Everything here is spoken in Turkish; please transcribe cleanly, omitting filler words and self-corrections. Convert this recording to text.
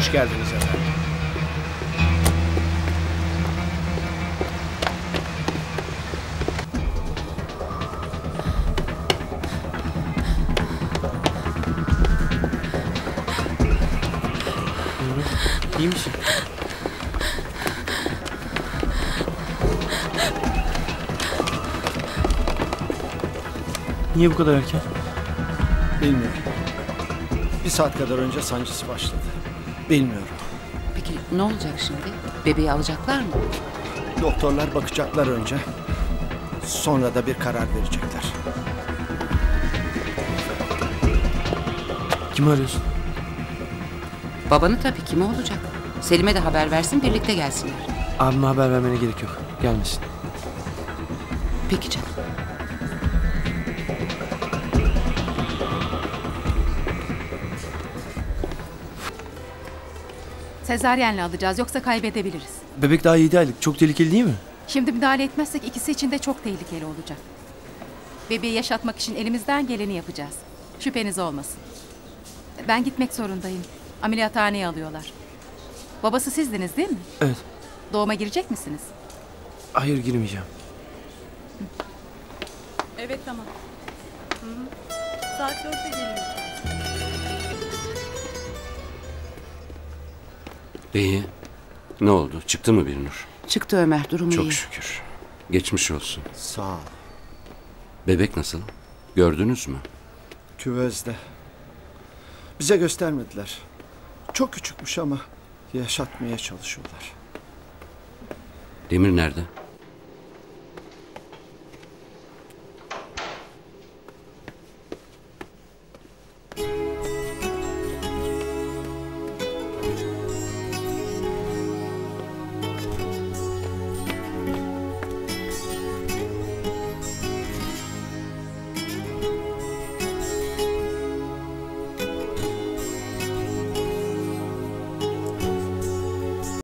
Hoş geldiniz efendim. İyi misin? Niye bu kadar erken? Bilmiyorum. Bir saat kadar önce sancısı başladı. Bilmiyorum. Peki ne olacak şimdi? Bebeği alacaklar mı? Doktorlar bakacaklar önce. Sonra da bir karar verecekler. Kimi arıyorsun? Babanı tabii, kimi olacak? Selim'e de haber versin, birlikte gelsinler. Abime haber vermene gerek yok. Gelmesin. Peki canım. Sezaryenle alacağız, yoksa kaybedebiliriz. Bebek daha 7 aylık. Çok tehlikeli değil mi? Şimdi müdahale etmezsek ikisi için de çok tehlikeli olacak. Bebeği yaşatmak için elimizden geleni yapacağız. Şüpheniz olmasın. Ben gitmek zorundayım. Ameliyathaneye alıyorlar. Babası sizdiniz değil mi? Evet. Doğuma girecek misiniz? Hayır, girmeyeceğim. Evet, tamam. Hı-hı. Saat 4'te gelin. İyi. Ne oldu? Çıktı mı Birnur? Çıktı Ömer, durumu çok iyi. Çok şükür. Geçmiş olsun. Sağ ol. Bebek nasıl? Gördünüz mü? Küvezde. Bize göstermediler. Çok küçükmüş ama yaşatmaya çalışıyorlar. Demir nerede?